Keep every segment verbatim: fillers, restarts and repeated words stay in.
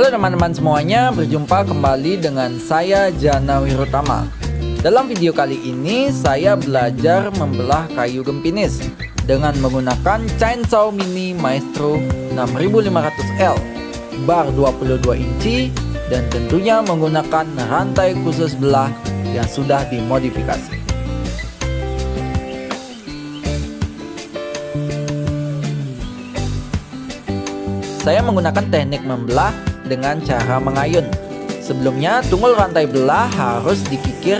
Halo teman-teman semuanya, berjumpa kembali dengan saya Jana Wirotama. Dalam video kali ini saya belajar membelah kayu gempinis dengan menggunakan Chainsaw Mini Maestro enam ribu lima ratus L, bar dua puluh dua inci, dan tentunya menggunakan rantai khusus belah yang sudah dimodifikasi. Saya menggunakan teknik membelah dengan cara mengayun. Sebelumnya, tunggul rantai belah harus dikikir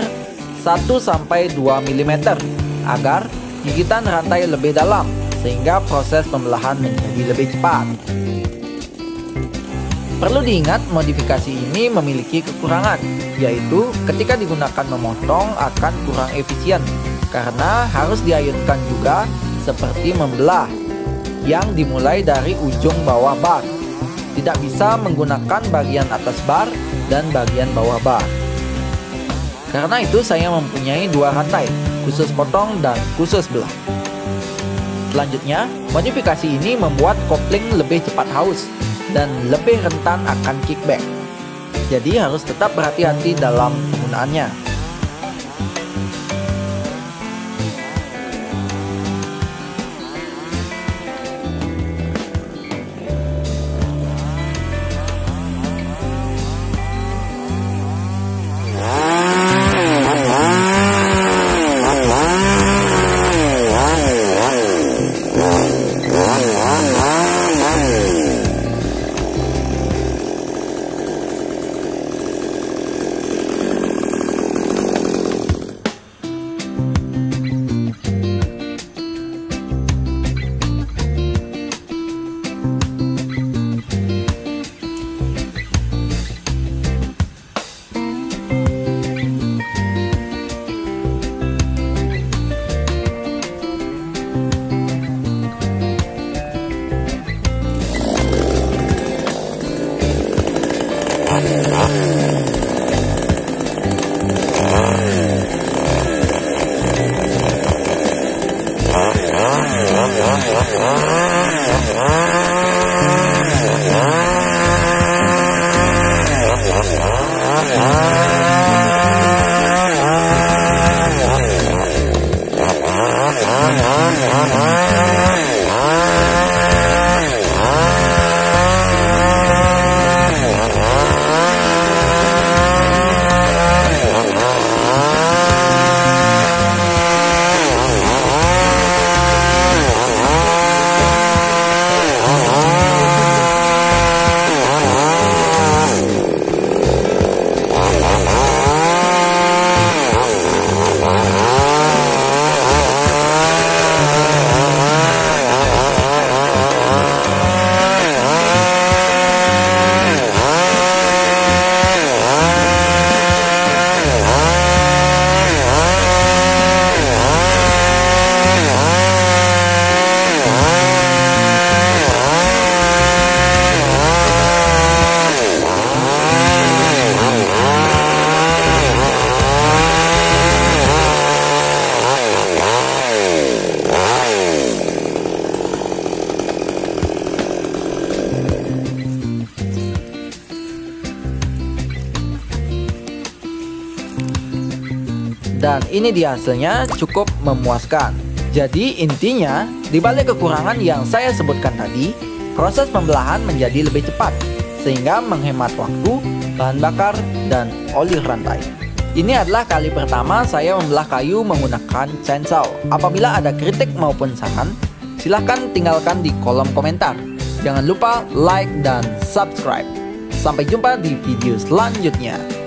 satu sampai dua milimeter agar gigitan rantai lebih dalam, sehingga proses pembelahan menjadi lebih cepat. Perlu diingat, modifikasi ini memiliki kekurangan, yaitu ketika digunakan memotong akan kurang efisien karena harus diayunkan juga seperti membelah yang dimulai dari ujung bawah bar. Tidak bisa menggunakan bagian atas bar dan bagian bawah bar. Karena itu saya mempunyai dua rantai, khusus potong dan khusus belah. Selanjutnya, modifikasi ini membuat kopling lebih cepat haus dan lebih rentan akan kickback. Jadi harus tetap berhati-hati dalam penggunaannya. Dan ini dia hasilnya, cukup memuaskan. Jadi intinya, dibalik kekurangan yang saya sebutkan tadi, proses pembelahan menjadi lebih cepat, sehingga menghemat waktu, bahan bakar, dan oli rantai. Ini adalah kali pertama saya membelah kayu menggunakan chainsaw. Apabila ada kritik maupun saran, silahkan tinggalkan di kolom komentar. Jangan lupa like dan subscribe. Sampai jumpa di video selanjutnya.